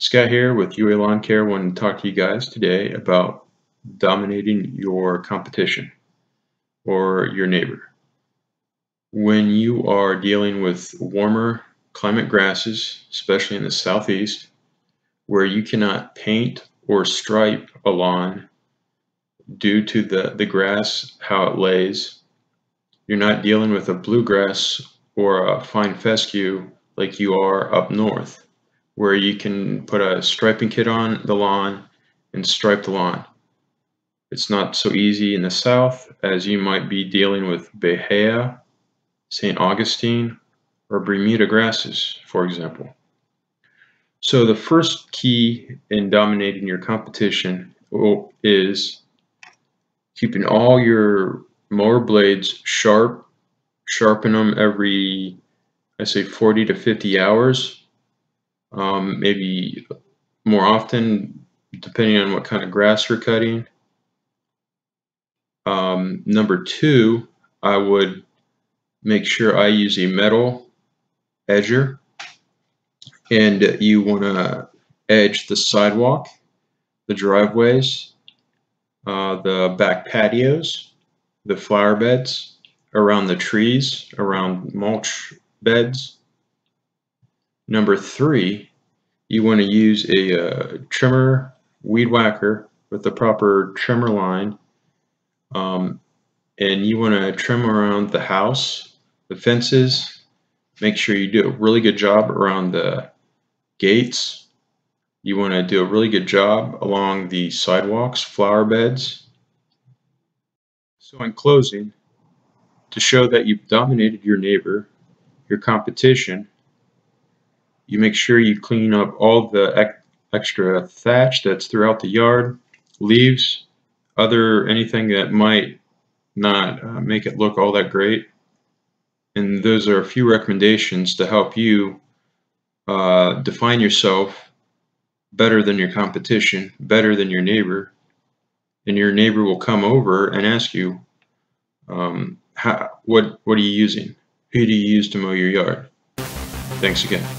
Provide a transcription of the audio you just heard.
Scott here with UA Lawn Care. I want to talk to you guys today about dominating your competition or your neighbor. When you are dealing with warmer climate grasses, especially in the southeast, where you cannot paint or stripe a lawn due to the grass, how it lays, you're not dealing with a bluegrass or a fine fescue like you are up north, where you can put a striping kit on the lawn and stripe the lawn. It's not so easy in the south, as you might be dealing with Bahia, St. Augustine, or Bermuda grasses, for example. So the first key in dominating your competition is keeping all your mower blades sharp, sharpen them every, I say, 40 to 50 hours. Maybe more often, depending on what kind of grass you're cutting. Number two, I would make sure I use a metal edger, and you want to edge the sidewalk, the driveways, the back patios, the flower beds, around the trees, around mulch beds. Number three, you want to use a trimmer, weed whacker with the proper trimmer line, and you want to trim around the house, the fences. Make sure you do a really good job around the gates. You want to do a really good job along the sidewalks, flower beds. So in closing, to show that you've dominated your neighbor, your competition, you make sure you clean up all the extra thatch that's throughout the yard, leaves, anything that might not make it look all that great. And those are a few recommendations to help you define yourself better than your competition, better than your neighbor. And your neighbor will come over and ask you, what are you using? Who do you use to mow your yard? Thanks again.